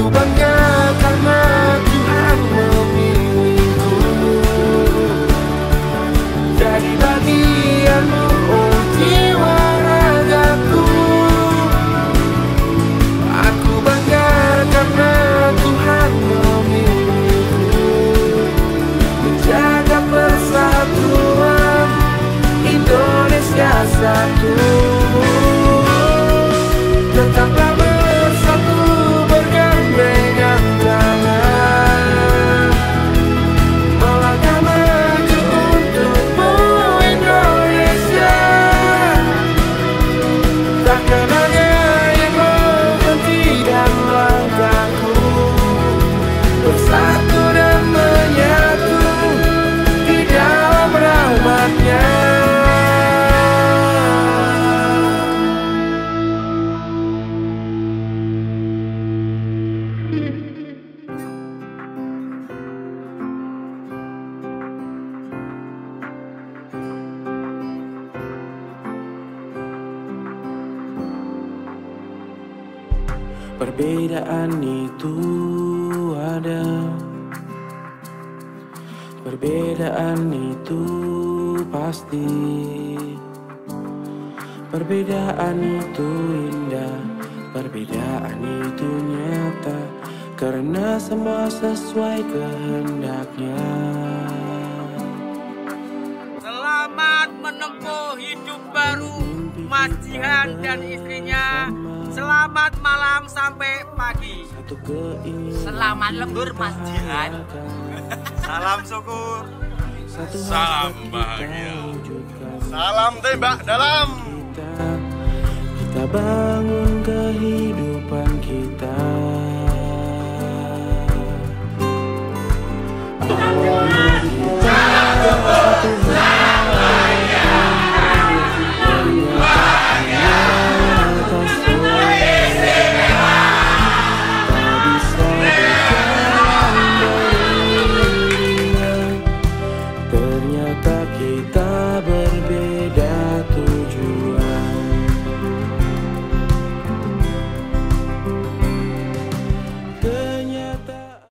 Ku bangga karena Tuhan memilihku jadi bagianmu, oh jiwa ragaku. Aku bangga karena Tuhan memilihku menjaga persatuan Indonesia satu. Tetaplah perbedaan itu ada, perbedaan itu pasti, perbedaan itu indah, perbedaan itu nyata, karena semua sesuai kehendaknya. Selamat menempuh hidup baru Mas Jeihan dan istrinya. Selamat malam sampai pagi. Selamat lembur Mas Jeihan. Salam syukur. Salam bahagia. Salam tembak dalam. Kita bangun kehidupan kita.